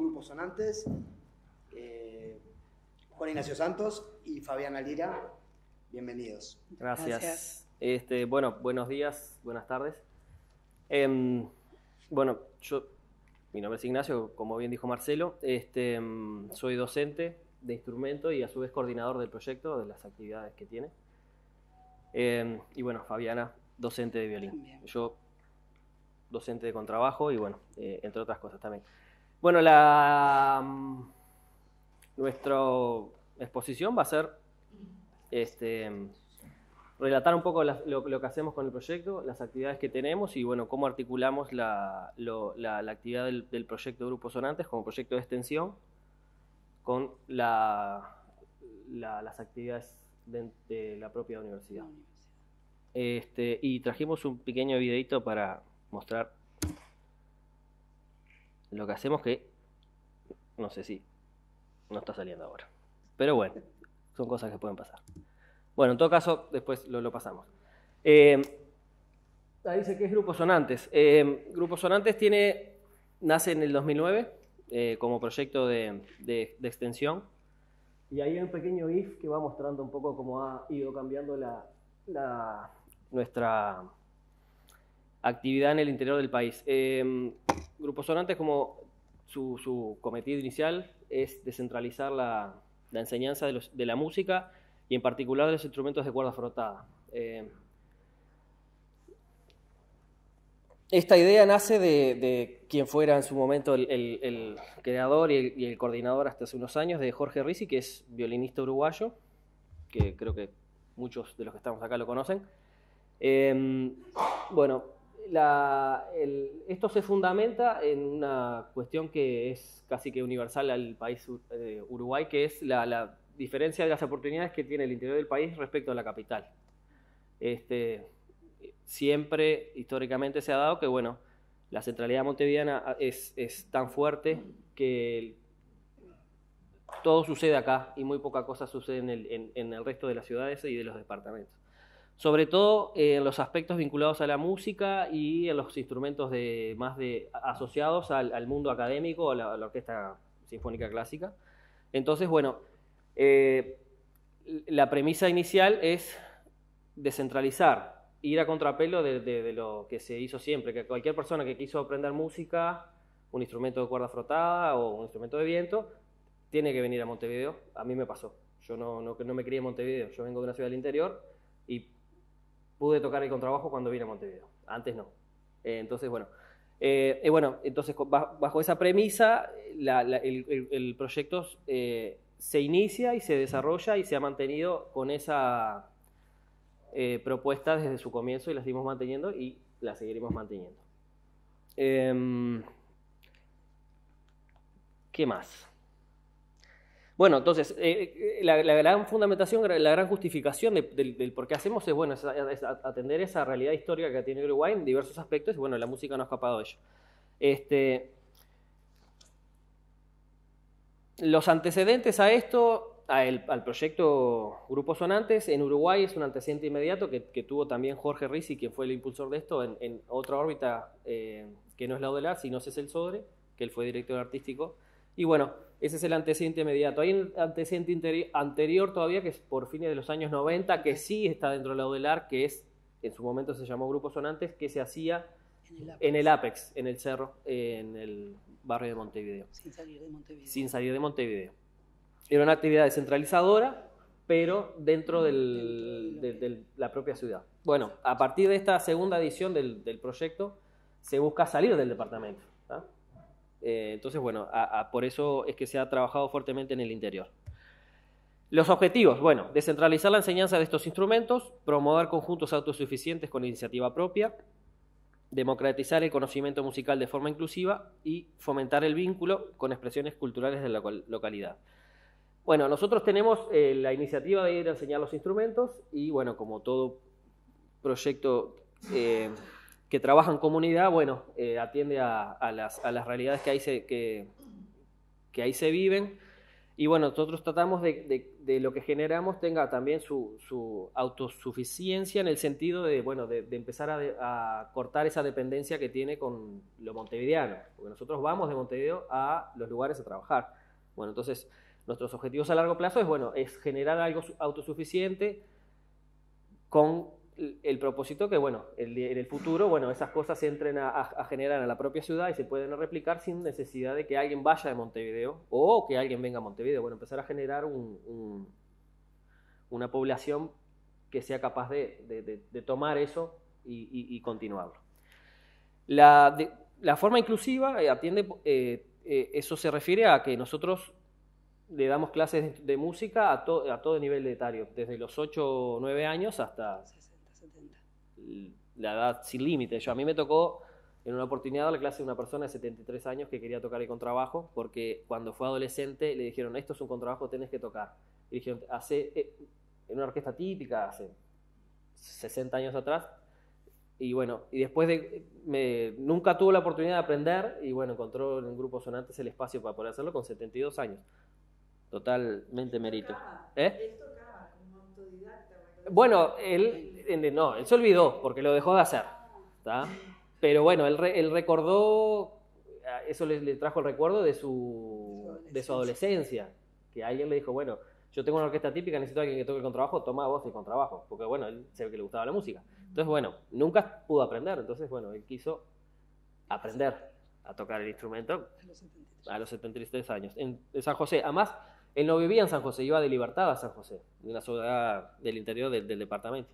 Grupo Sonantes, Juan Ignacio Santos y Fabiana Lira. Bienvenidos. Gracias. Bueno, buenos días, buenas tardes. Bueno, mi nombre es Ignacio, como bien dijo Marcelo. Soy docente de instrumento y a su vez coordinador del proyecto, de las actividades que tiene. Y bueno, Fabiana, docente de violín. Bien. Yo, docente de contrabajo y bueno, entre otras cosas también. Bueno, nuestra exposición va a ser relatar un poco lo que hacemos con el proyecto, las actividades que tenemos y bueno, cómo articulamos la actividad del proyecto Grupo Sonantes como proyecto de extensión con las actividades de la propia universidad. Y trajimos un pequeño videito para mostrar lo que hacemos, que no sé si no está saliendo ahora, pero bueno, son cosas que pueden pasar. Bueno, en todo caso, después lo pasamos. Ahí dice que es Grupo Sonantes. Grupo Sonantes nace en el 2009 como proyecto de extensión, y ahí hay un pequeño GIF que va mostrando un poco cómo ha ido cambiando nuestra actividad en el interior del país. Grupo Sonantes, como su cometido inicial, es descentralizar la enseñanza de la música y en particular de los instrumentos de cuerda frotada. Esta idea nace de quien fuera en su momento el creador y el coordinador hasta hace unos años, de Jorge Risi, que es violinista uruguayo, que creo que muchos de los que estamos acá lo conocen. Bueno, esto se fundamenta en una cuestión que es casi que universal al país Uruguay, que es la diferencia de las oportunidades que tiene el interior del país respecto a la capital. Siempre, históricamente, se ha dado que, bueno, la centralidad montevideana es tan fuerte que todo sucede acá y muy poca cosa sucede en el resto de las ciudades y de los departamentos. Sobre todo en los aspectos vinculados a la música y en los instrumentos asociados al mundo académico, a la orquesta sinfónica clásica. Entonces, bueno, la premisa inicial es descentralizar, ir a contrapelo de lo que se hizo siempre, que cualquier persona que quiso aprender música, un instrumento de cuerda frotada o un instrumento de viento, tiene que venir a Montevideo. A mí me pasó. Yo no me crié en Montevideo, yo vengo de una ciudad del interior y pude tocar el contrabajo cuando vine a Montevideo, antes no. Entonces bajo esa premisa el proyecto se inicia y se desarrolla y se ha mantenido con esa propuesta desde su comienzo y la seguimos manteniendo y la seguiremos manteniendo. ¿Qué más? Bueno, entonces, la gran fundamentación, la gran justificación del por qué hacemos es, bueno, es atender esa realidad histórica que tiene Uruguay en diversos aspectos, y bueno, la música no ha escapado de ello. Los antecedentes a esto, al proyecto Grupo Sonantes, en Uruguay es un antecedente inmediato que tuvo también Jorge Risi, quien fue el impulsor de esto, en otra órbita que no es la Udelar, sino es el Sodre, que él fue director artístico. Y bueno, ese es el antecedente inmediato. Hay un antecedente anterior todavía, que es por fines de los años 90, que sí está dentro de la Udelar, que es, en su momento se llamó Grupo Sonantes, que se hacía en el Apex, en el Cerro, en el barrio de Montevideo. Sin salir de Montevideo. Sin salir de Montevideo. Era una actividad descentralizadora, pero dentro de la propia ciudad. Bueno, a partir de esta segunda edición del proyecto, se busca salir del departamento, ¿verdad? Entonces, bueno, por eso es que se ha trabajado fuertemente en el interior. Los objetivos, bueno, descentralizar la enseñanza de estos instrumentos, promover conjuntos autosuficientes con iniciativa propia, democratizar el conocimiento musical de forma inclusiva y fomentar el vínculo con expresiones culturales de la localidad. Bueno, nosotros tenemos la iniciativa de ir a enseñar los instrumentos y, bueno, como todo proyecto que trabaja en comunidad, bueno, atiende a las realidades que ahí se viven Y bueno, nosotros tratamos de lo que generamos tenga también su autosuficiencia en el sentido de, bueno, de empezar a cortar esa dependencia que tiene con lo montevideano. Porque nosotros vamos de Montevideo a los lugares a trabajar. Bueno, entonces, nuestros objetivos a largo plazo es, bueno, es generar algo autosuficiente con el propósito que, bueno, en el futuro, bueno, esas cosas se entren a generar a la propia ciudad y se pueden replicar sin necesidad de que alguien vaya de Montevideo o que alguien venga a Montevideo. Bueno, empezar a generar una población que sea capaz de tomar eso y continuarlo. La forma inclusiva atiende, eso se refiere a que nosotros le damos clases de música a todo nivel de etario, desde los 8 o 9 años hasta 70. La edad sin límite. A mí me tocó en una oportunidad la clase de una persona de 73 años que quería tocar el contrabajo, porque cuando fue adolescente le dijeron, esto es un contrabajo, tenés que tocar. Y dijeron, en una orquesta típica, hace 60 años atrás, y bueno, y después nunca tuvo la oportunidad de aprender, y bueno, encontró en el Grupo Sonantes el espacio para poder hacerlo con 72 años. Totalmente mérito. ¿Eh? Bueno, él se olvidó porque lo dejó de hacer, ¿tá? Pero bueno, él recordó, eso le trajo el recuerdo de su adolescencia, que alguien le dijo, bueno, yo tengo una orquesta típica, necesito a alguien que toque el contrabajo, toma vos el contrabajo, porque bueno, él se que le gustaba la música. Entonces bueno, nunca pudo aprender, entonces bueno, él quiso aprender a tocar el instrumento a los 73 años, en San José. Además, él no vivía en San José, iba de libertad a San José, de una ciudad del interior del departamento.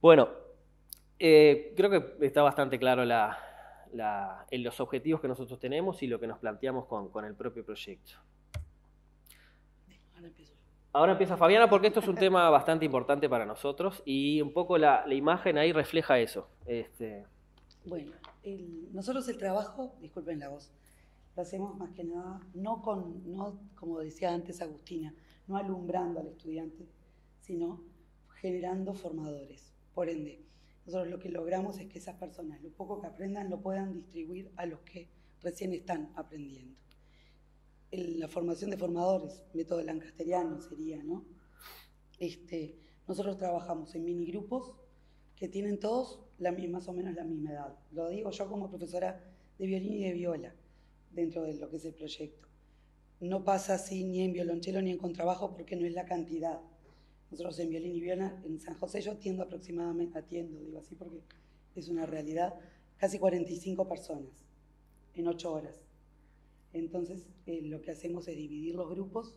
Bueno, creo que está bastante claro en los objetivos que nosotros tenemos y lo que nos planteamos con el propio proyecto. Ahora empieza Fabiana, porque esto es un tema bastante importante para nosotros y un poco la imagen ahí refleja eso. Bueno, nosotros el trabajo, disculpen la voz, lo hacemos más que nada, no como decía antes Agustina, no alumbrando al estudiante, sino generando formadores. Por ende, nosotros lo que logramos es que esas personas, lo poco que aprendan, lo puedan distribuir a los que recién están aprendiendo. La formación de formadores, método lancasteriano sería, ¿no? Nosotros trabajamos en minigrupos que tienen todos más o menos la misma edad. Lo digo yo como profesora de violín y de viola dentro de lo que es el proyecto. No pasa así ni en violonchelo ni en contrabajo porque no es la cantidad. Nosotros en violín y viola, en San José yo atiendo aproximadamente, digo así porque es una realidad, casi 45 personas en 8 horas. Entonces lo que hacemos es dividir los grupos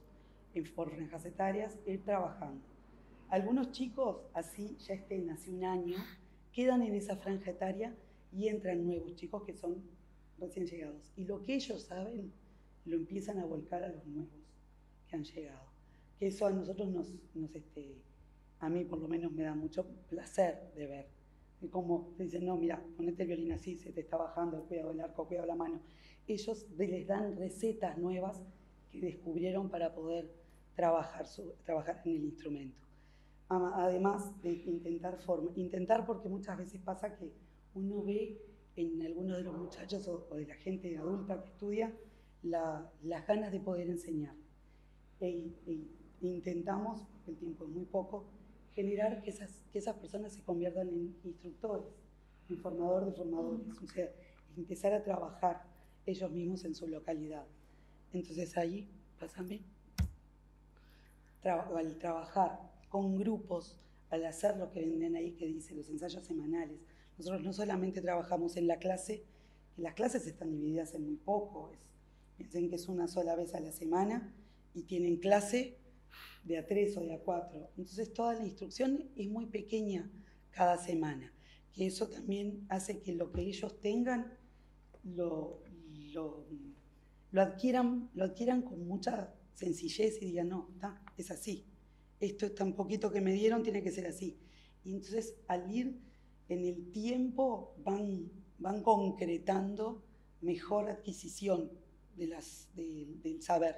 por franjas etarias e ir trabajando. Algunos chicos así ya estén hace un año, quedan en esa franja etaria y entran nuevos chicos que son recién llegados. Y lo que ellos saben, lo empiezan a volcar a los nuevos que han llegado. Que eso a nosotros a mí por lo menos me da mucho placer de ver. Y como te dicen, no, mira, ponete el violín así, se te está bajando, cuidado el arco, cuidado la mano. Ellos les dan recetas nuevas que descubrieron para poder trabajar en el instrumento. Además de intentar, porque muchas veces pasa que uno ve en algunos de los muchachos o de la gente adulta que estudia las ganas de poder enseñar. Intentamos, porque el tiempo es muy poco, generar que esas personas se conviertan en instructores, en formador de formadores, o sea, empezar a trabajar ellos mismos en su localidad. Entonces ahí, pásame, al trabajar con grupos, al hacer lo que venden ahí, que dice los ensayos semanales. Nosotros no solamente trabajamos en la clase, las clases están divididas en muy poco, piensen que es una sola vez a la semana y tienen clase de A3 o de A4. Entonces toda la instrucción es muy pequeña cada semana, que eso también hace que lo que ellos tengan lo adquieran con mucha sencillez y digan, no, es así. Esto es tan poquito que me dieron, tiene que ser así. Y entonces, al ir en el tiempo, van concretando mejor adquisición del saber,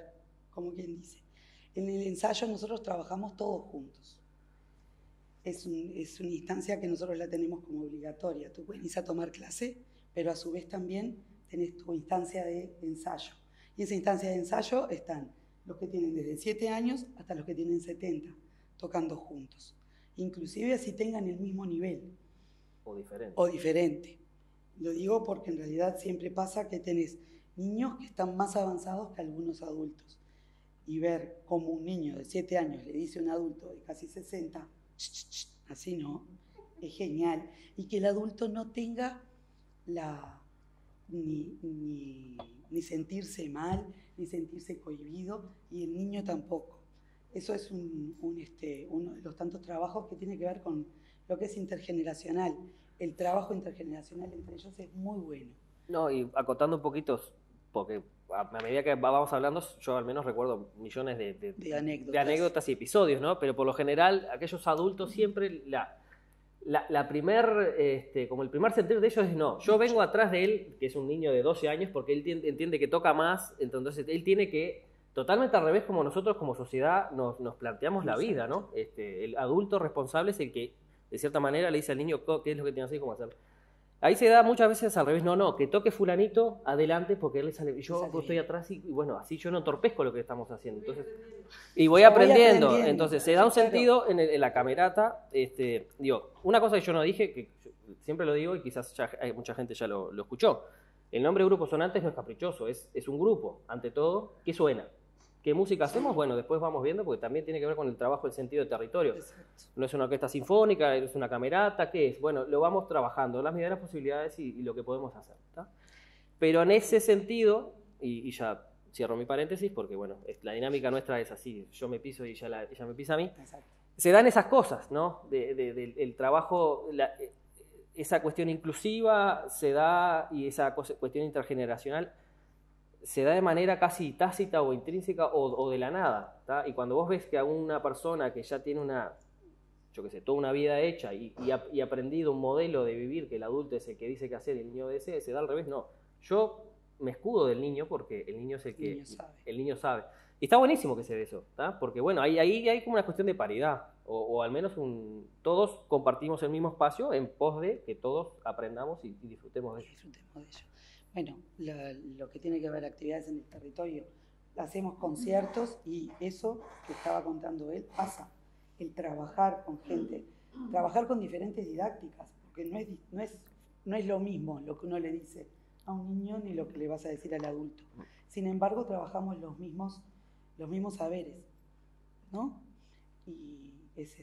como quien dice. En el ensayo nosotros trabajamos todos juntos. Es una instancia que nosotros la tenemos como obligatoria. Tú venís a tomar clase, pero a su vez también tenés tu instancia de ensayo. Y esa instancia de ensayo están los que tienen desde 7 años hasta los que tienen 70, tocando juntos. Inclusive así tengan el mismo nivel. O diferente. O diferente. Lo digo porque en realidad siempre pasa que tenés niños que están más avanzados que algunos adultos. Y ver cómo un niño de 7 años le dice a un adulto de casi 60, así no, es genial. Y que el adulto no tenga la... Ni sentirse mal, ni sentirse cohibido, y el niño tampoco. Eso es uno de los tantos trabajos que tiene que ver con lo que es intergeneracional. El trabajo intergeneracional entre ellos es muy bueno. No, y acotando un poquito, porque a medida que vamos hablando, yo al menos recuerdo millones de anécdotas y episodios, ¿no? Pero por lo general, aquellos adultos siempre el primer sentir de ellos es no, yo vengo atrás de él, que es un niño de 12 años, porque él entiende que toca más, entonces él tiene que, totalmente al revés como nosotros como sociedad nos planteamos la vida, ¿no? El adulto responsable es el que, de cierta manera, le dice al niño qué es lo que tiene que hacer y cómo hacerlo. Ahí se da muchas veces al revés, no, que toque fulanito adelante porque él le sale, y yo estoy atrás y bueno, así yo no entorpezco lo que estamos haciendo. Entonces, y voy aprendiendo. Entonces se da un sentido en la camerata. Digo, una cosa que yo no dije, que siempre lo digo y quizás ya, mucha gente ya lo escuchó, el nombre Grupo Sonantes no es caprichoso, es un grupo, ante todo, que suena. ¿Qué música hacemos? Bueno, después vamos viendo porque también tiene que ver con el trabajo del sentido de territorio. Exacto. No es una orquesta sinfónica, es una camerata, ¿qué es? Bueno, lo vamos trabajando, las medidas, las posibilidades y lo que podemos hacer, ¿tá? Pero en ese sentido, y ya cierro mi paréntesis porque, bueno, la dinámica nuestra es así, yo me piso y ella me pisa a mí. Exacto. Se dan esas cosas, ¿no? El trabajo, esa cuestión inclusiva se da y esa cuestión intergeneracional se da de manera casi tácita o intrínseca o de la nada, ¿tá? Y cuando vos ves que a una persona que ya tiene toda una vida hecha y aprendido un modelo de vivir, que el adulto es el que dice qué hacer y el niño obedece, se da al revés, no. Yo me escudo del niño porque el niño es el niño sabe. Y está buenísimo que se dé eso, ¿tá? Porque bueno, ahí hay como una cuestión de paridad, o al menos todos compartimos el mismo espacio en pos de que todos aprendamos y disfrutemos de ello. Bueno, lo que tiene que ver actividades en el territorio, hacemos conciertos y eso que estaba contando él pasa. El trabajar con gente, trabajar con diferentes didácticas, porque no es lo mismo lo que uno le dice a un niño ni lo que le vas a decir al adulto. Sin embargo, trabajamos los mismos saberes, ¿no? Y es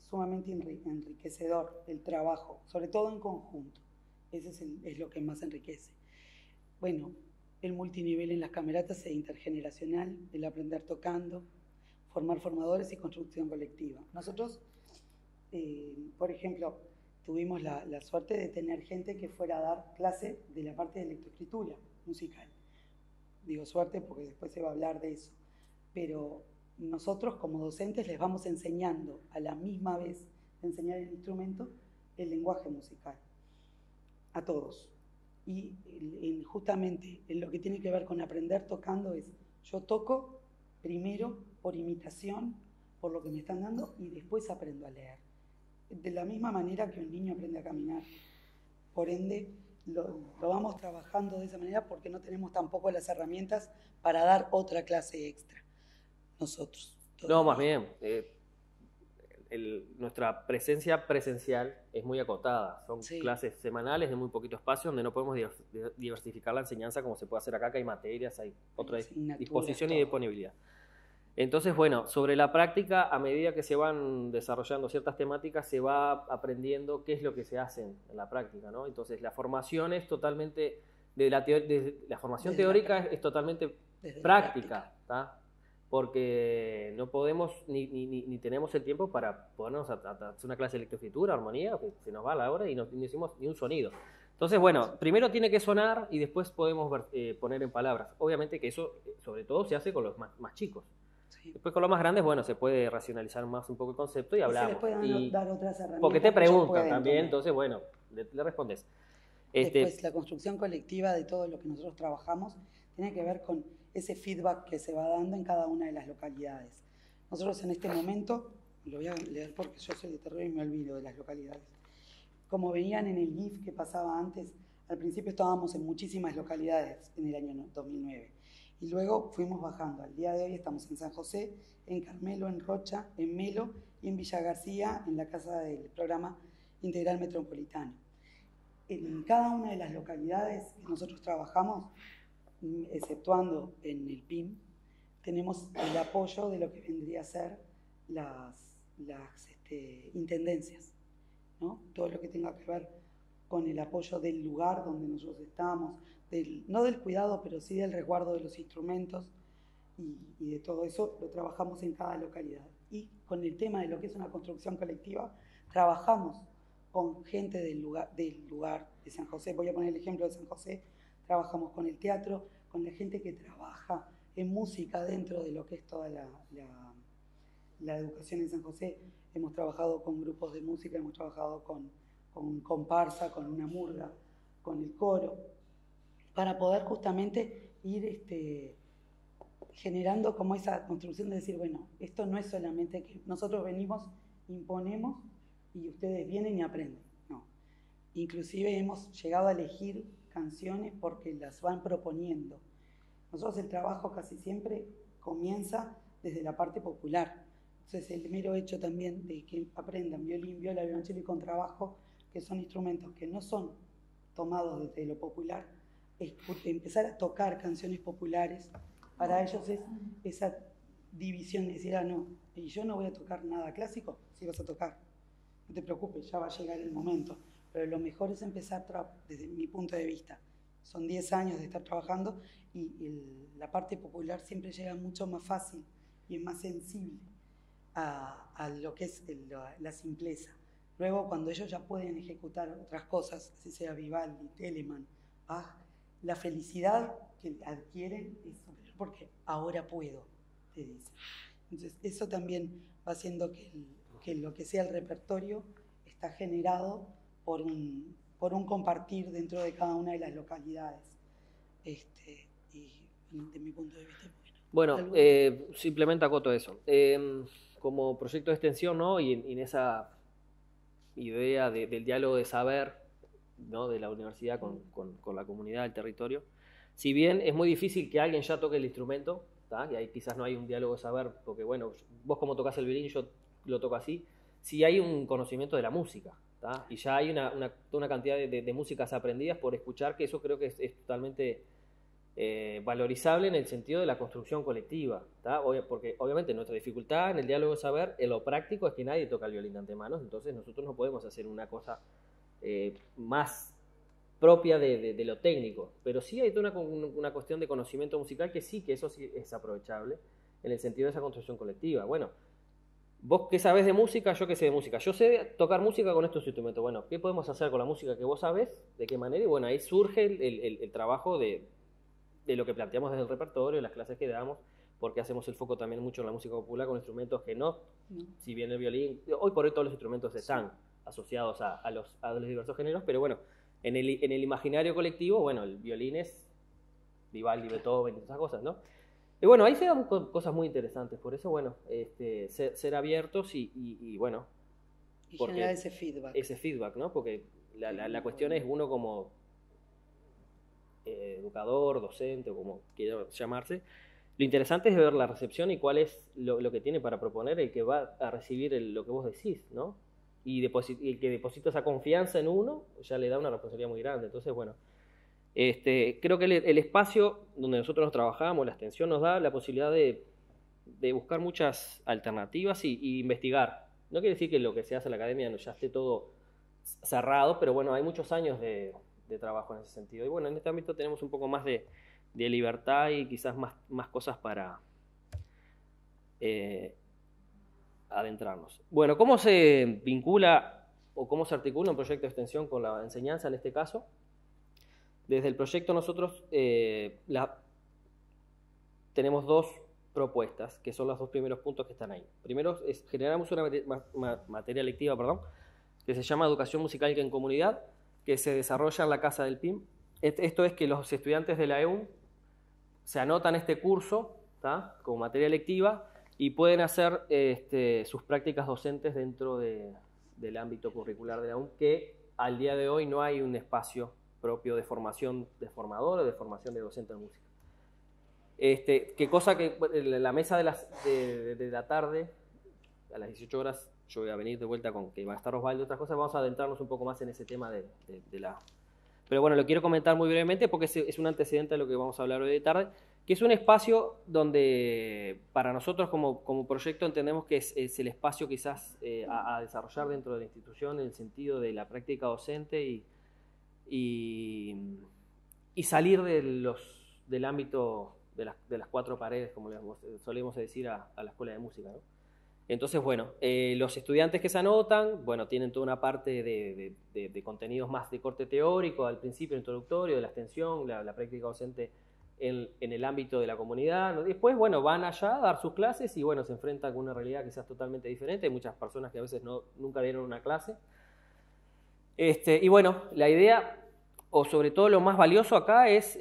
sumamente enriquecedor el trabajo, sobre todo en conjunto. Eso es lo que más enriquece. Bueno, el multinivel en las cameratas es intergeneracional, el aprender tocando, formar formadores y construcción colectiva. Nosotros, por ejemplo, tuvimos la suerte de tener gente que fuera a dar clase de la parte de electroescritura musical. Digo suerte porque después se va a hablar de eso. Pero nosotros como docentes les vamos enseñando a la misma vez de enseñar el instrumento el lenguaje musical. A todos. Y justamente lo que tiene que ver con aprender tocando es, yo toco primero por imitación, por lo que me están dando, y después aprendo a leer. De la misma manera que un niño aprende a caminar. Por ende, lo vamos trabajando de esa manera porque no tenemos tampoco las herramientas para dar otra clase extra. Nosotros. No, más bien. Nuestra presencia presencial es muy acotada, son clases semanales de muy poquito espacio donde no podemos diversificar la enseñanza como se puede hacer acá, que hay materias, hay otra disposición y disponibilidad. Entonces, bueno, sobre la práctica, a medida que se van desarrollando ciertas temáticas, se va aprendiendo qué es lo que se hace en la práctica, ¿no? Entonces, la formación es totalmente, la formación desde teórica es totalmente práctica, ¿está? Porque no podemos ni tenemos el tiempo para ponernos a hacer una clase de electroescritura, armonía, que se nos va la hora y no hicimos ni un sonido. Entonces, bueno, primero tiene que sonar y después podemos poner en palabras. Obviamente que eso, sobre todo, se hace con los más chicos. Sí. Después con los más grandes, bueno, se puede racionalizar más un poco el concepto y hablamos. Se les pueden dar otras herramientas. Porque te preguntan también, entonces, bueno, le respondes. Después, la construcción colectiva de todo lo que nosotros trabajamos tiene que ver con ese feedback que se va dando en cada una de las localidades. Nosotros en este momento, lo voy a leer porque yo soy de terror y me olvido de las localidades, como veían en el GIF que pasaba antes, Al principio estábamos en muchísimas localidades en el año 2009 y luego fuimos bajando. Al día de hoy estamos en San José, en Carmelo, en Rocha, en Melo y en Villa García, en la casa del Programa Integral Metropolitano. En cada una de las localidades que nosotros trabajamos, exceptuando en el PIM, tenemos el apoyo de lo que vendría a ser las intendencias, ¿no? Todo lo que tenga que ver con el apoyo del lugar donde nosotros estamos, no del cuidado, pero sí del resguardo de los instrumentos y de todo eso lo trabajamos en cada localidad. Y con el tema de lo que es una construcción colectiva, trabajamos con gente del lugar de San José. Voy a poner el ejemplo de San José. Trabajamos con el teatro, con la gente que trabaja en música dentro de lo que es toda la educación en San José. Hemos trabajado con grupos de música, hemos trabajado con comparsa, con una murga, con el coro, para poder justamente ir generando como esa construcción de decir, bueno, esto no es solamente que nosotros venimos, imponemos y ustedes vienen y aprenden. No. Inclusive hemos llegado a elegir canciones porque las van proponiendo. Nosotros el trabajo casi siempre comienza desde la parte popular. Entonces el mero hecho también de que aprendan violín, viola, violonchelo y contrabajo, que son instrumentos que no son tomados desde lo popular, es empezar a tocar canciones populares. Para ellos es esa división de decir, ah, no, y yo no voy a tocar nada clásico, sí vas a tocar, no te preocupes, ya va a llegar el momento. Pero lo mejor es empezar, desde mi punto de vista, son 10 años de estar trabajando y la parte popular siempre llega mucho más fácil y es más sensible a lo que es la simpleza. Luego, cuando ellos ya pueden ejecutar otras cosas, así sea Vivaldi, Telemann, Bach, la felicidad que adquieren es superior porque ahora puedo, te dicen. Entonces, eso también va haciendo que lo que sea el repertorio está generado por un compartir dentro de cada una de las localidades. Y de mi punto de vista, bueno, simplemente acoto eso. Como proyecto de extensión, ¿no? Y en esa idea del diálogo de saber, ¿no? De la universidad con la comunidad, el territorio. Si bien es muy difícil que alguien ya toque el instrumento, ¿tá? Y ahí quizás no hay un diálogo de saber, porque bueno, vos como tocas el violín, yo lo toco así. Si hay un conocimiento de la música, ¿tá? Y ya hay una cantidad de músicas aprendidas por escuchar, que eso creo que es totalmente valorizable en el sentido de la construcción colectiva, ¿tá? Porque obviamente nuestra dificultad en el diálogo de saber, en lo práctico, es que nadie toca el violín de antemano, entonces nosotros no podemos hacer una cosa más propia de lo técnico, pero sí hay toda una cuestión de conocimiento musical que sí, que eso sí es aprovechable en el sentido de esa construcción colectiva. Bueno, vos qué sabés de música, yo qué sé de música. Yo sé tocar música con estos instrumentos. Bueno, ¿qué podemos hacer con la música que vos sabés? ¿De qué manera? Y bueno, ahí surge el trabajo de lo que planteamos desde el repertorio, las clases que damos, porque hacemos el foco también mucho en la música popular con instrumentos que no. Si bien el violín, hoy por hoy todos los instrumentos están asociados a los diversos géneros, pero bueno, en el imaginario colectivo, bueno, el violín es Vivaldi, Beethoven, esas cosas, ¿no? Y bueno, ahí se dan cosas muy interesantes, por eso, bueno, ser abiertos y bueno. Y generar ese feedback. Ese feedback, ¿no? Porque la cuestión es uno como educador, docente, o como quiera llamarse. Lo interesante es ver la recepción y cuál es lo que tiene para proponer el que va a recibir lo que vos decís, ¿no? Y el que deposita esa confianza en uno ya le da una responsabilidad muy grande. Entonces, bueno, creo que el espacio donde nosotros trabajamos, la extensión, nos da la posibilidad de buscar muchas alternativas y investigar. No quiere decir que lo que se hace en la academia ya esté todo cerrado, pero bueno, hay muchos años de trabajo en ese sentido. Y bueno, en este ámbito tenemos un poco más de libertad y quizás más cosas para adentrarnos. Bueno, ¿cómo se vincula o cómo se articula un proyecto de extensión con la enseñanza en este caso? Desde el proyecto nosotros tenemos dos propuestas, que son los dos primeros puntos que están ahí. Primero, generamos una materia lectiva, que se llama Educación Musical en Comunidad, que se desarrolla en la casa del PIM. Esto es que los estudiantes de la EUM se anotan este curso, ¿tá? Como materia lectiva y pueden hacer sus prácticas docentes dentro del ámbito curricular de la EUM, que al día de hoy no hay un espacio propio de formación de formador o de formación de docente de música. Qué cosa que la mesa de la tarde, a las 18 horas, yo voy a venir de vuelta con que va a estar Osvaldo y otras cosas, vamos a adentrarnos un poco más en ese tema de la... Pero bueno, lo quiero comentar muy brevemente porque es un antecedente de lo que vamos a hablar hoy de tarde, que es un espacio donde para nosotros como proyecto entendemos que es el espacio quizás a desarrollar dentro de la institución en el sentido de la práctica docente y salir del ámbito de las cuatro paredes, como solemos decir a la escuela de música, ¿no? Entonces, bueno, los estudiantes que se anotan, bueno, tienen toda una parte de contenidos más de corte teórico, al principio introductorio, de la extensión, la práctica docente en el ámbito de la comunidad. Después, bueno, van allá a dar sus clases y, bueno, se enfrentan con una realidad quizás totalmente diferente. Hay muchas personas que a veces nunca dieron una clase. Y, bueno, la idea... o sobre todo lo más valioso acá es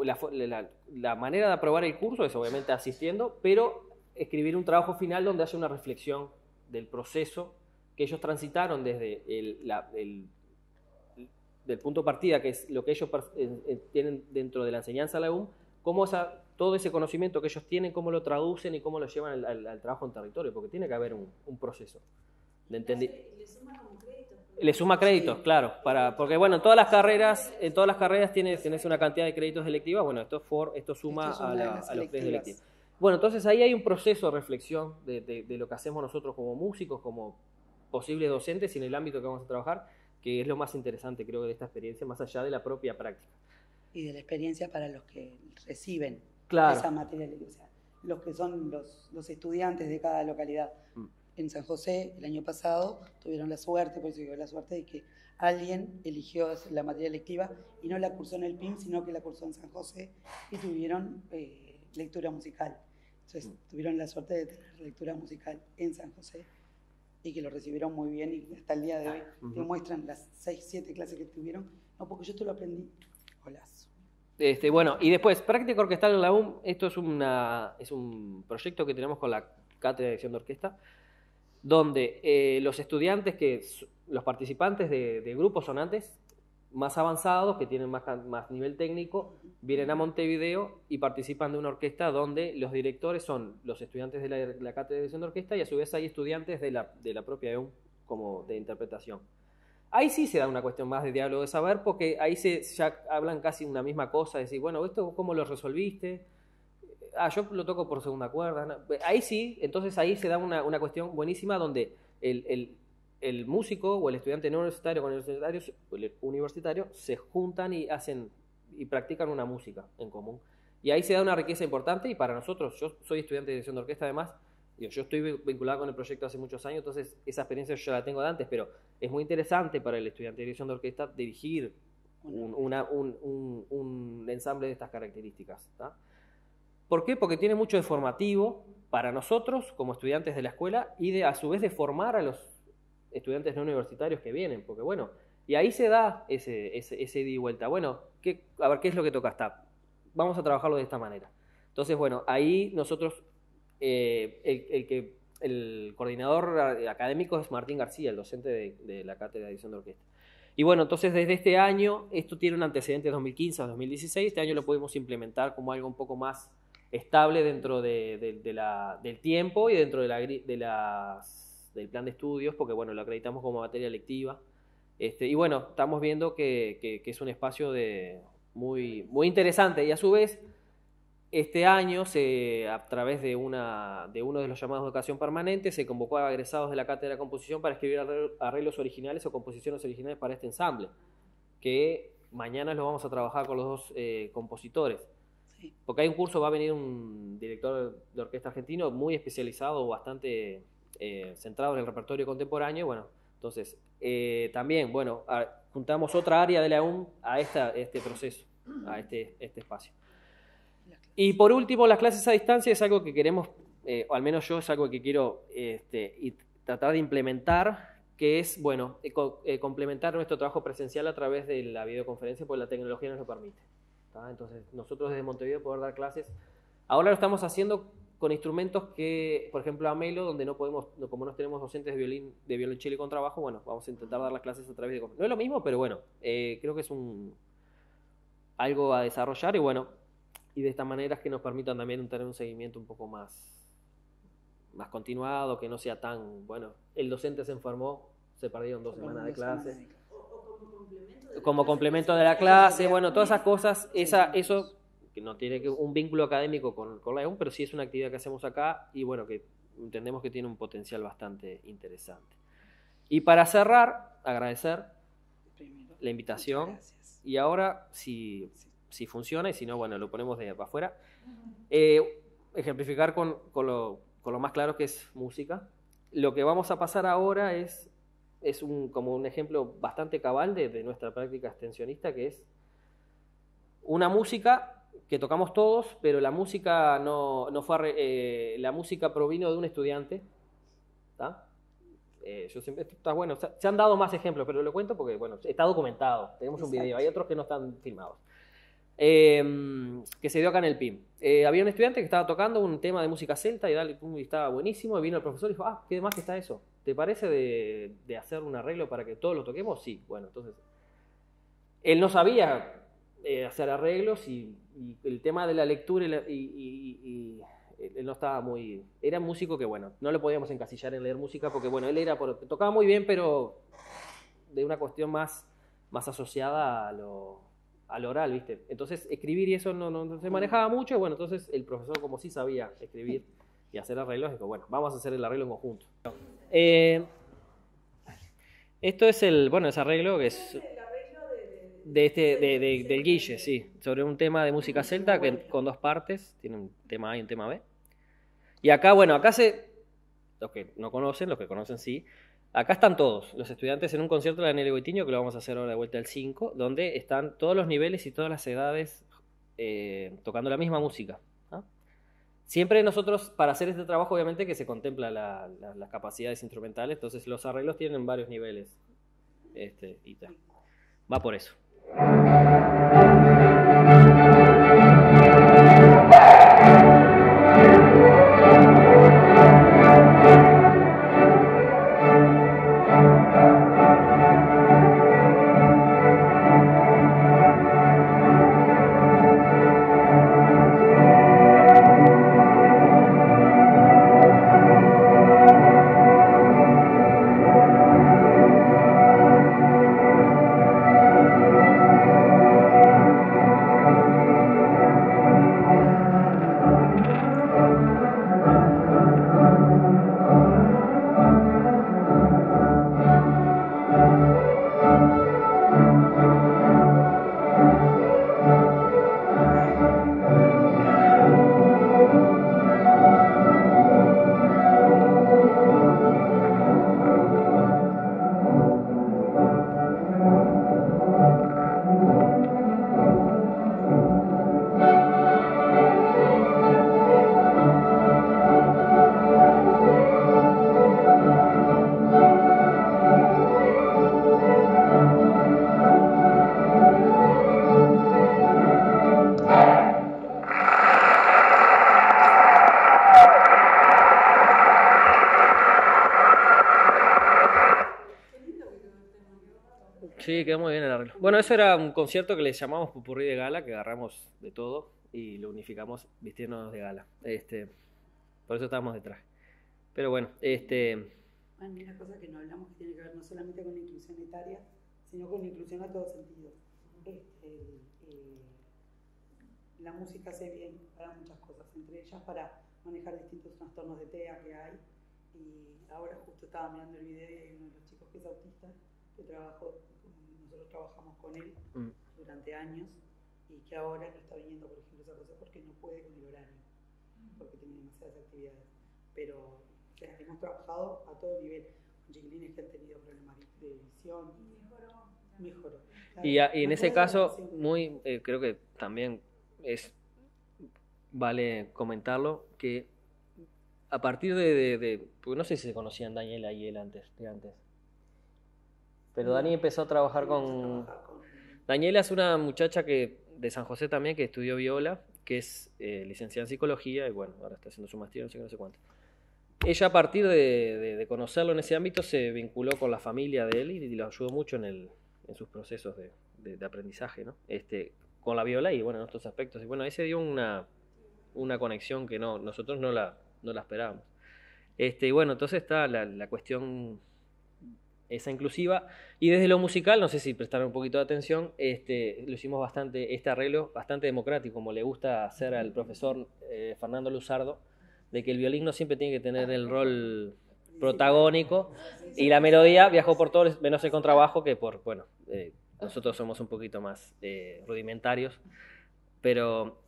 la manera de aprobar el curso, es obviamente asistiendo, pero escribir un trabajo final donde haya una reflexión del proceso que ellos transitaron desde del punto de partida, que es lo que ellos tienen dentro de la enseñanza de la EUM, cómo todo ese conocimiento que ellos tienen, cómo lo traducen y cómo lo llevan al trabajo en territorio, porque tiene que haber un proceso de entender. Le suma créditos, claro, porque bueno, en todas las carreras tienes una cantidad de créditos electivas, bueno, esto suma a los créditos electivos. Bueno, entonces ahí hay un proceso de reflexión de lo que hacemos nosotros como músicos, como posibles docentes y en el ámbito que vamos a trabajar, que es lo más interesante creo de esta experiencia, más allá de la propia práctica. Y de la experiencia para los que reciben esa materia, o sea, los que son los estudiantes de cada localidad. En San José, el año pasado, tuvieron la suerte, por eso digo la suerte, de que alguien eligió la materia electiva y no la cursó en el PIM, sino que la cursó en San José y tuvieron lectura musical. Entonces, tuvieron la suerte de tener lectura musical en San José y que lo recibieron muy bien y hasta el día de hoy demuestran las 6 o 7 clases que tuvieron. No, porque yo esto lo aprendí. Golazo. Bueno, y después, práctica orquestal en la UM. Esto es un proyecto que tenemos con la Cátedra de Dirección de Orquesta, donde los estudiantes, los participantes de Grupo Sonantes más avanzados, que tienen más nivel técnico, vienen a Montevideo y participan de una orquesta donde los directores son los estudiantes de la Cátedra de Dirección de Orquesta y a su vez hay estudiantes de la propia EUM como de interpretación. Ahí sí se da una cuestión más de diálogo de saber, porque ahí ya hablan casi una misma cosa, decir, bueno, ¿esto cómo lo resolviste? Yo lo toco por segunda cuerda, ¿no? Ahí sí, entonces ahí se da una cuestión buenísima donde el músico o el estudiante no universitario con el universitario se juntan y hacen y practican una música en común. Y ahí se da una riqueza importante y para nosotros, yo soy estudiante de dirección de orquesta además, yo estoy vinculado con el proyecto hace muchos años, entonces esa experiencia yo ya la tengo de antes, pero es muy interesante para el estudiante de dirección de orquesta dirigir un ensamble de estas características, ¿tá? ¿Por qué? Porque tiene mucho de formativo para nosotros como estudiantes de la escuela y a su vez de formar a los estudiantes no universitarios que vienen, porque bueno, y ahí se da ese ida y vuelta. Bueno, a ver, ¿qué es lo que toca? Vamos a trabajarlo de esta manera. Entonces, bueno, ahí nosotros, el coordinador académico es Martín García, el docente de la Cátedra de Dirección de Orquesta. Y bueno, entonces desde este año, esto tiene un antecedente de 2015 a 2016, este año lo pudimos implementar como algo un poco más estable dentro del tiempo y dentro del plan de estudios, porque bueno, lo acreditamos como materia electiva. Y bueno, estamos viendo que es un espacio muy, muy interesante y a su vez, este año, a través de uno de los llamados de educación permanente, se convocó a egresados de la Cátedra de Composición para escribir arreglos originales o composiciones originales para este ensamble, que mañana lo vamos a trabajar con los dos compositores. Porque hay un curso, va a venir un director de orquesta argentino muy especializado, bastante centrado en el repertorio contemporáneo. Bueno, entonces, también, bueno, juntamos otra área de la EUM a este proceso, a este espacio. Y por último, las clases a distancia es algo que queremos, o al menos yo es algo que quiero tratar de implementar, que es, bueno, complementar nuestro trabajo presencial a través de la videoconferencia, porque la tecnología nos lo permite. Entonces, nosotros desde Montevideo podemos dar clases. Ahora lo estamos haciendo con instrumentos que, por ejemplo, a Melo, donde no podemos, como no tenemos docentes de violín, de violonchelo y contrabajo, bueno, vamos a intentar dar las clases a través de... No es lo mismo, pero bueno, creo que es algo a desarrollar y bueno, y de estas maneras que nos permitan también tener un seguimiento un poco más continuado, que no sea tan, bueno, el docente se enfermó, se perdieron dos semanas de clase. Como complemento de la clase, bueno, todas esas cosas, eso que no tiene un vínculo académico con la EUM, pero sí es una actividad que hacemos acá y bueno, que entendemos que tiene un potencial bastante interesante. Y para cerrar, agradecer la invitación y ahora, si funciona y si no, bueno, lo ponemos de para afuera, ejemplificar con lo más claro que es música. Lo que vamos a pasar ahora es como un ejemplo bastante cabal de nuestra práctica extensionista, que es una música que tocamos todos, pero la música no fue la música provino de un estudiante. Yo siempre, está bueno, se han dado más ejemplos, pero lo cuento porque bueno, está documentado, tenemos un video, hay otros que no están filmados. Que se dio acá en el PIM. Había un estudiante que estaba tocando un tema de música celta y estaba buenísimo, y vino el profesor y dijo, ah, qué demás que está eso. ¿Te parece de hacer un arreglo para que todos lo toquemos? Sí, bueno, entonces él no sabía hacer arreglos y el tema de la lectura y él no estaba muy... Era un músico que, bueno, no lo podíamos encasillar en leer música porque, bueno, él tocaba muy bien, pero de una cuestión más asociada al oral, ¿viste? Entonces, escribir y eso no se manejaba mucho, y bueno, entonces el profesor, como sí sabía escribir y hacer arreglos, dijo, bueno, vamos a hacer el arreglo en conjunto. Esto es ese arreglo que es... del Guille, sí, sobre un tema de música celta que, con dos partes, tiene un tema A y un tema B. Y acá, bueno, los que no conocen, los que conocen sí, acá están todos los estudiantes en un concierto de Anelio Guitiño, que lo vamos a hacer ahora de vuelta al 5, donde están todos los niveles y todas las edades tocando la misma música, ¿no? Siempre nosotros, para hacer este trabajo, obviamente que se contempla las capacidades instrumentales, entonces los arreglos tienen varios niveles. Y tal. Va por eso. Sí, quedó muy bien el arreglo. Bueno, eso era un concierto que le llamamos Popurrí de Gala, que agarramos de todo y lo unificamos vistiéndonos de gala. Por eso estábamos detrás. Pero bueno, Bueno, es una cosa que no hablamos que tiene que ver no solamente con la inclusión etaria, sino con la inclusión a todo sentido. La música hace bien para muchas cosas, entre ellas para manejar distintos trastornos de TEA que hay. Y ahora justo estaba mirando el video y hay uno de los chicos que es autista, que trabajó... Nosotros trabajamos con él durante años y que ahora no está viniendo, por ejemplo, esa cosa porque no puede con el horario, porque tiene demasiadas actividades. Pero o sea, hemos trabajado a todo nivel, con chiquilines que han tenido problemas de visión. Mejoró. Claro. Y en ese caso, muy creo que también vale comentarlo, que a partir porque no sé si se conocían Daniela y él antes. Pero Dani empezó a trabajar con... Daniela es una muchacha de San José también, que estudió viola, que es licenciada en psicología, y bueno, ahora está haciendo su maestría, no sé qué, no sé cuánto. Ella, a partir de conocerlo en ese ámbito, se vinculó con la familia de él y lo ayudó mucho en sus procesos de aprendizaje, ¿no? Con la viola y, bueno, en otros aspectos. Y, bueno, ahí se dio una conexión que no, nosotros no la esperábamos. Y, bueno, entonces está la cuestión esa inclusiva. Y desde lo musical, no sé si prestaron un poquito de atención, lo hicimos bastante, este arreglo, bastante democrático, como le gusta hacer al profesor Fernando Luzardo, de que el violín no siempre tiene que tener el rol protagónico, y la melodía viajó por todo, menos el contrabajo, que por, bueno, nosotros somos un poquito más rudimentarios, pero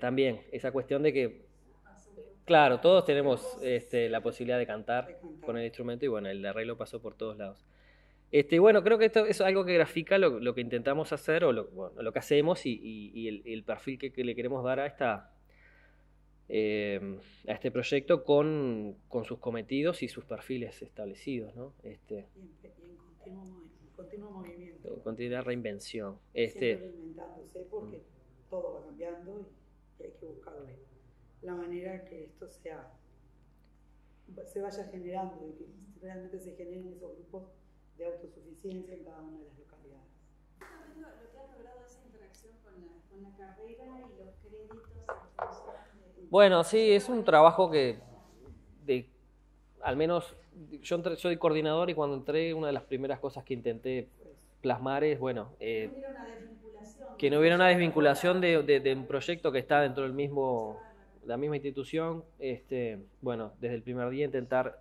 también esa cuestión de que, claro, todos tenemos la posibilidad de cantar con el instrumento, y bueno, el arreglo pasó por todos lados. Bueno, creo que esto es algo que grafica lo que intentamos hacer, o bueno, lo que hacemos, y el perfil que le queremos dar a este proyecto con sus cometidos y sus perfiles establecidos, ¿no? Y en continuo movimiento. En continua reinvención. Siempre reinventándose, porque todo va cambiando y hay que buscar la manera que esto se vaya generando y que realmente se generen esos grupos de autosuficiencia en cada una de las localidades. Justamente lo que has logrado es esa interacción con la carrera y los créditos. Bueno, sí, es un trabajo que, al menos, yo soy coordinador, y cuando entré, una de las primeras cosas que intenté plasmar es, bueno, que no hubiera una desvinculación de un proyecto que está dentro del mismo, la misma institución. Bueno, desde el primer día intentar,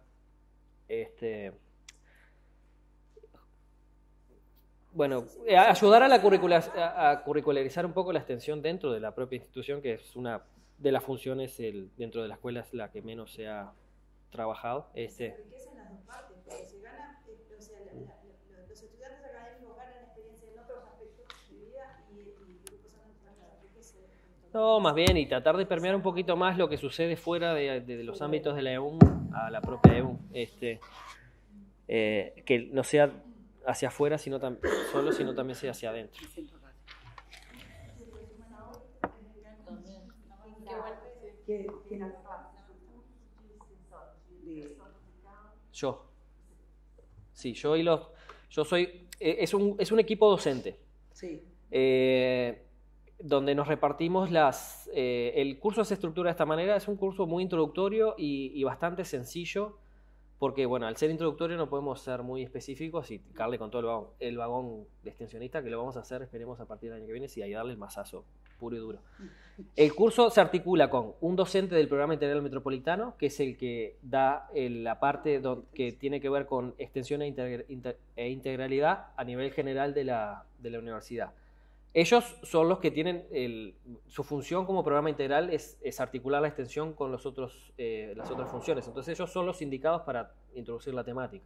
bueno, ayudar a curricularizar un poco la extensión dentro de la propia institución, que es una de las funciones dentro de la escuela es la que menos se ha trabajado. Se enriquecen las dos partes, porque se gana, o sea, los estudiantes académicos ganan experiencia en otros aspectos de su vida, y el grupo Sonantes también se enriquece. No, más bien, y tratar de permear un poquito más lo que sucede fuera de los ámbitos de la EUM a la propia EUM. Que no sea hacia afuera sino también sea hacia adentro. Yo. Sí, yo y los... Yo soy... es un equipo docente. Sí. Donde nos repartimos las... el curso se estructura de esta manera. Es un curso muy introductorio y bastante sencillo. Porque, bueno, al ser introductorio no podemos ser muy específicos y cargarle con todo el vagón de extensionista, que lo vamos a hacer, esperemos, a partir del año que viene, y ayudarle el mazazo puro y duro. El curso se articula con un docente del Programa Integral Metropolitano, que es el que da la parte que tiene que ver con extensión e integralidad a nivel general de la universidad. Ellos son los que tienen su función como programa integral es articular la extensión con las otras funciones. Entonces ellos son los indicados para introducir la temática.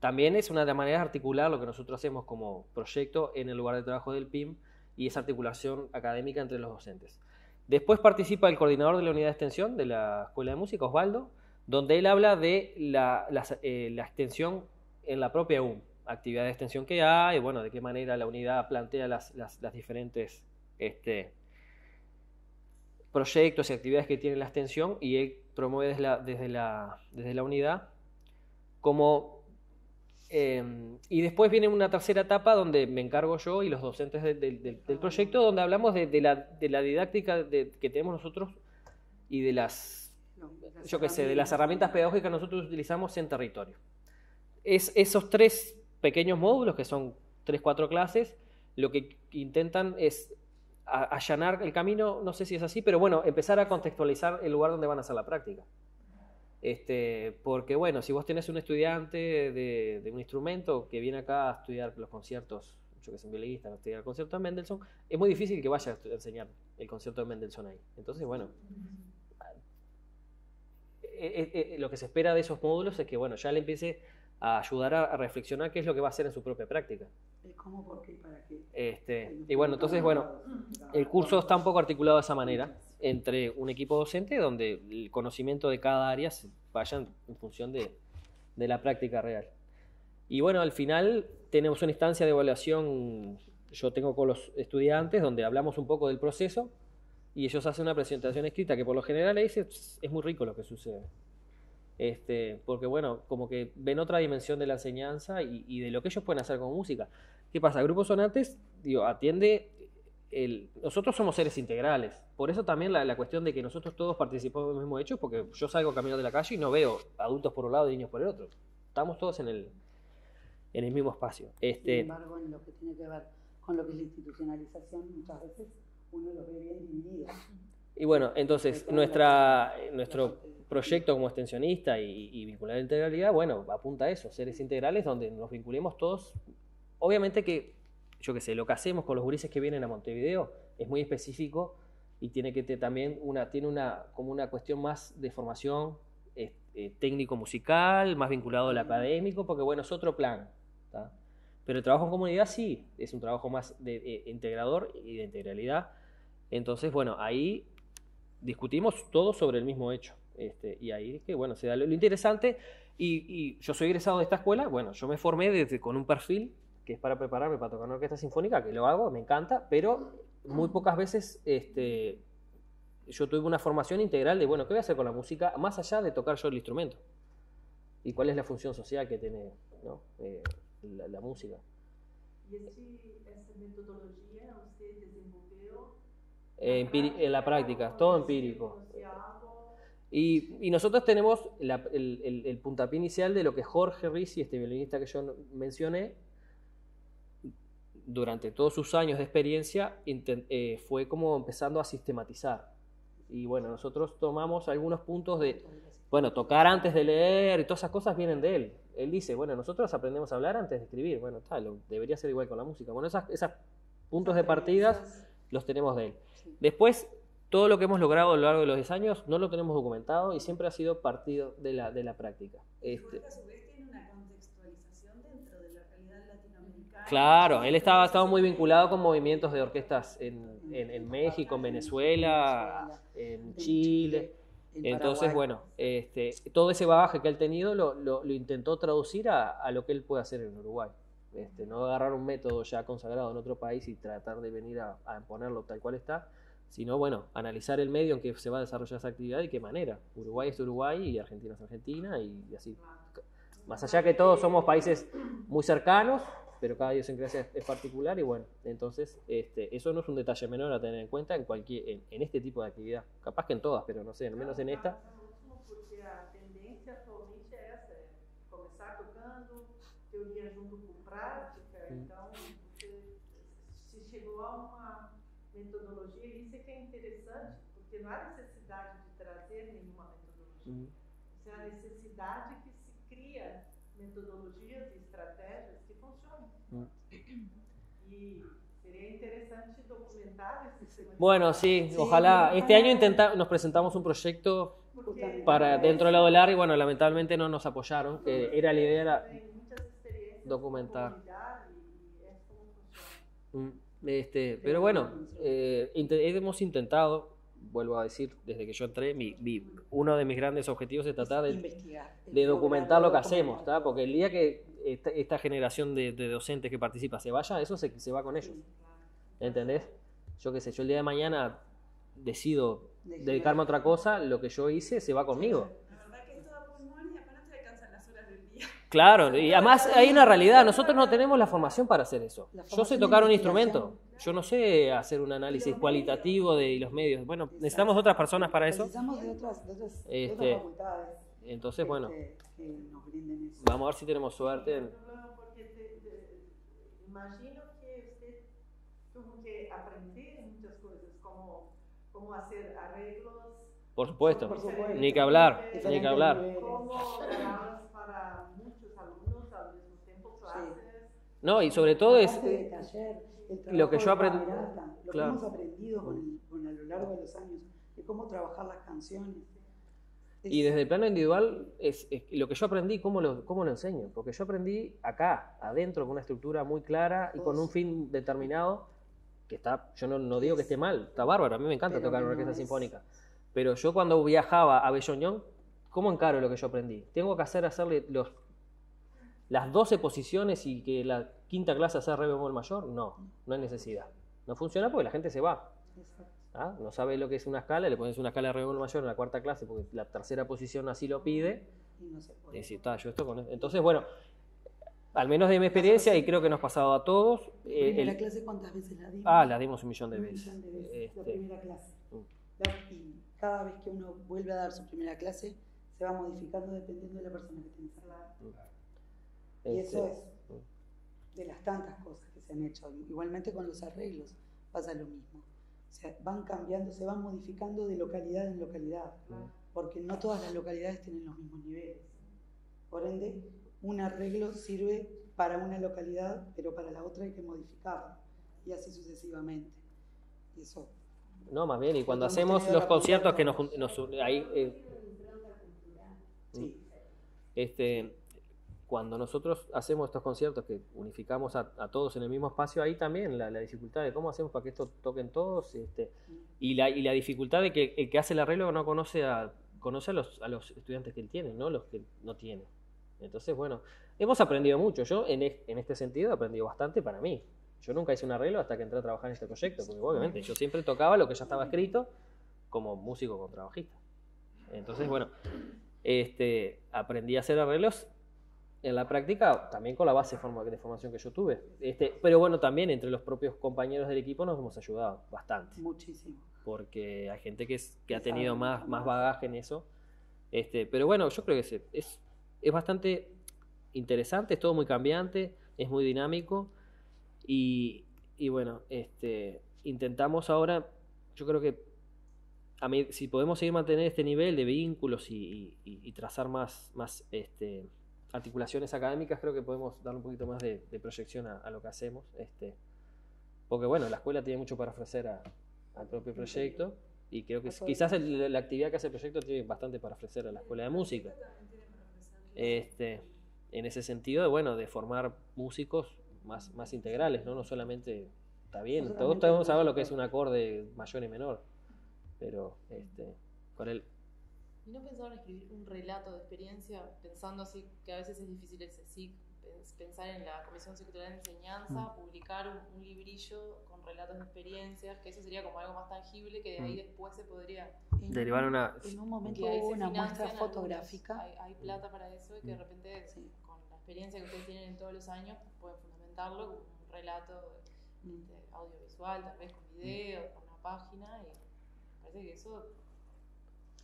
También es una de las maneras de articular lo que nosotros hacemos como proyecto en el lugar de trabajo del PIM y esa articulación académica entre los docentes. Después participa el coordinador de la unidad de extensión de la Escuela de Música, Osvaldo, donde él habla de la extensión en la propia EUM. Actividades de extensión que hay, bueno, de qué manera la unidad plantea las diferentes proyectos y actividades que tiene la extensión, y él promueve desde la unidad. Y después viene una tercera etapa donde me encargo yo y los docentes del proyecto, donde hablamos de la didáctica que tenemos nosotros y de las herramientas pedagógicas que nosotros utilizamos en territorio. Esos tres pequeños módulos, que son 3-4 clases, lo que intentan es allanar el camino, no sé si es así, pero bueno, empezar a contextualizar el lugar donde van a hacer la práctica. Porque bueno, si vos tenés un estudiante de un instrumento que viene acá a estudiar los conciertos, yo que soy violinista, a estudiar el concierto de Mendelssohn, es muy difícil que vaya a enseñar el concierto de Mendelssohn ahí. Entonces, bueno, lo que se espera de esos módulos es que, bueno, ya le empiece a ayudar a reflexionar qué es lo que va a hacer en su propia práctica. ¿Cómo, por qué y para qué? Y bueno, entonces, bueno, el curso está un poco articulado de esa manera, entre un equipo docente donde el conocimiento de cada área vaya en función de la práctica real. Y bueno, al final tenemos una instancia de evaluación, yo tengo con los estudiantes, donde hablamos un poco del proceso, y ellos hacen una presentación escrita, que por lo general ahí es muy rico lo que sucede. Porque bueno, como que ven otra dimensión de la enseñanza y de lo que ellos pueden hacer con música. ¿Qué pasa? Grupo Sonantes, digo, atiende... nosotros somos seres integrales, por eso también la cuestión de que nosotros todos participamos del mismo hecho, porque yo salgo caminando de la calle y no veo adultos por un lado y niños por el otro. Estamos todos en el mismo espacio. Sin embargo, en lo que tiene que ver con lo que es la institucionalización, muchas veces uno lo ve bien dividido. Y bueno, entonces nuestro proyecto como extensionista y vincular la integralidad, bueno, apunta a eso, seres integrales donde nos vinculemos todos. Obviamente que, yo qué sé, lo que hacemos con los gurises que vienen a Montevideo es muy específico y tiene que también como una cuestión más de formación técnico-musical, más vinculado al académico, porque bueno, es otro plan, ¿tá? Pero el trabajo en comunidad sí, es un trabajo más de, integrador y de integralidad. Entonces, bueno, ahí discutimos todo sobre el mismo hecho. Y ahí es que, bueno, se da lo interesante. Y yo soy egresado de esta escuela, bueno, yo me formé con un perfil que es para prepararme para tocar una orquesta sinfónica, que lo hago, me encanta, pero muy pocas veces yo tuve una formación integral de, bueno, ¿qué voy a hacer con la música? Más allá de tocar yo el instrumento. ¿Y cuál es la función social que tiene, ¿no? la música? ¿Y esa metodología usted desenvolvió? En la práctica, todo empírico. Y nosotros tenemos el puntapié inicial de lo que Jorge Risi, este violinista que yo mencioné, durante todos sus años de experiencia fue como empezando a sistematizar. Y bueno, nosotros tomamos algunos puntos de, bueno, tocar antes de leer y todas esas cosas vienen de él. Él dice, bueno, nosotros aprendemos a hablar antes de escribir. Bueno, tal, debería ser igual con la música. Bueno, esos puntos de partidas los tenemos de él. Después, todo lo que hemos logrado a lo largo de los 10 años no lo tenemos documentado y siempre ha sido partido de la práctica. A su vez tiene una contextualización dentro de la realidad latinoamericana. Claro, él estaba muy vinculado con movimientos de orquestas en México, en Venezuela, en Chile. Entonces, bueno, todo ese bagaje que él ha tenido lo intentó traducir a lo que él puede hacer en Uruguay. No agarrar un método ya consagrado en otro país y tratar de venir a imponerlo tal cual está, sino, bueno, analizar el medio en que se va a desarrollar esa actividad y qué manera. Uruguay es Uruguay y Argentina es Argentina y así. Más allá que todos somos países muy cercanos, pero cada idiosincrasia es particular y, bueno, entonces eso no es un detalle menor a tener en cuenta en este tipo de actividad. Capaz que en todas, pero no sé, al menos en esta. Porque la tendencia actualmente es esa, comenzar tocando, teoría junto con práctica, entonces se llegó a una metodología y eso es que es interesante, porque no hay necesidad de traer ninguna metodología, es la necesidad de que se cría metodologías y estrategias que funcionen. Y sería interesante documentar este tema. Bueno, sí, ojalá. Este año nos presentamos un proyecto para dentro de la Udelar y bueno, lamentablemente no nos apoyaron, que era la idea documentar. Pero bueno, hemos intentado, vuelvo a decir, desde que yo entré, uno de mis grandes objetivos es tratar de documentar lo que hacemos, ¿tá? Porque el día que esta generación de docentes que participa se vaya, eso se va con ellos, ¿entendés? Yo qué sé, yo el día de mañana decido dedicarme a otra cosa, lo que yo hice se va conmigo. Claro, y además hay una realidad, nosotros no tenemos la formación para hacer eso. Yo sé tocar un instrumento, yo no sé hacer un análisis cualitativo de los medios. Bueno, necesitamos otras personas para eso. Necesitamos de otras facultades. Entonces, bueno, vamos a ver si tenemos suerte. Imagino que usted tuvo que aprender muchas cosas, como hacer arreglos. Por supuesto, ni que hablar, ni que hablar. No, y sobre todo es taller, lo que yo aprendí, lo que hemos aprendido a lo largo de los años, de cómo trabajar las canciones. Y desde el plano individual, es lo que yo aprendí, cómo lo enseño. Porque yo aprendí acá, adentro, con una estructura muy clara y con un fin determinado, que está, yo no digo que esté mal, está bárbaro, a mí me encanta tocar una orquesta sinfónica. Pero yo cuando viajaba a Belloñón, ¿cómo encaro lo que yo aprendí? Tengo que hacerle las 12 posiciones y que la quinta clase sea re bemol mayor, no hay necesidad. No funciona porque la gente se va. ¿Ah? No sabe lo que es una escala, le pones una escala de redoble mayor en la cuarta clase porque la tercera posición así lo pide. Y no se puede. Y si está, yo esto con... Entonces, bueno, al menos de mi experiencia, y creo que nos ha pasado a todos. ¿La primera clase cuántas veces la dimos? Ah, la dimos un millón de veces. La primera clase. Y cada vez que uno vuelve a dar su primera clase, se va modificando dependiendo de la persona que tiene al lado. Y eso es de las tantas cosas que se han hecho. Igualmente con los arreglos pasa lo mismo. O sea, van cambiando, se van modificando de localidad en localidad, porque no todas las localidades tienen los mismos niveles. Por ende, un arreglo sirve para una localidad, pero para la otra hay que modificarlo, y así sucesivamente. Y eso. No, más bien, y cuando hacemos los conciertos que cuando nosotros hacemos estos conciertos que unificamos a todos en el mismo espacio, ahí también la dificultad de cómo hacemos para que esto toquen todos, y la dificultad de que el que hace el arreglo no conoce a los estudiantes que él tiene, ¿no? Los que no tiene. Entonces, bueno, hemos aprendido mucho. Yo en este sentido he aprendido bastante para mí. Yo nunca hice un arreglo hasta que entré a trabajar en este proyecto, porque obviamente yo siempre tocaba lo que ya estaba escrito como músico contrabajista. Entonces, bueno, aprendí a hacer arreglos en la práctica, también con la base de formación que yo tuve. Pero bueno, también entre los propios compañeros del equipo nos hemos ayudado bastante. Muchísimo. Porque hay gente que ha tenido más bagaje en eso. Pero bueno, yo creo que es bastante interesante, es todo muy cambiante, es muy dinámico. Y bueno, intentamos ahora, yo creo que a mí, si podemos seguir manteniendo este nivel de vínculos y trazar más articulaciones académicas, creo que podemos dar un poquito más de proyección a lo que hacemos. Porque bueno, la escuela tiene mucho para ofrecer al propio proyecto, y creo que quizás la actividad que hace el proyecto tiene bastante para ofrecer a la escuela de música. En ese sentido, bueno, de formar músicos más integrales, ¿no? No solamente, está bien, todos sabemos lo que es un acorde mayor y menor, pero con él. ¿Y no pensaron escribir un relato de experiencia, pensando así que a veces es difícil pensar en la Comisión Sectorial de Enseñanza, publicar un librillo con relatos de experiencias, que eso sería como algo más tangible, que de ahí después se podría derivar una... En un momento hubo una muestra fotográfica. Hay plata para eso, y que de repente con la experiencia que ustedes tienen en todos los años pueden fundamentarlo con un relato audiovisual, tal vez con video, con una página, y parece que eso...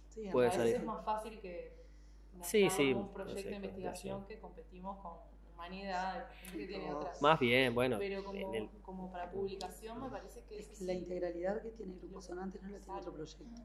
Sí, a veces es más fácil que un proyecto de investigación que competimos con humanidad, que tiene otras. Más bien, bueno. Pero como para publicación me parece que es la integralidad que tiene el Grupo Sonantes no la tiene otro proyecto.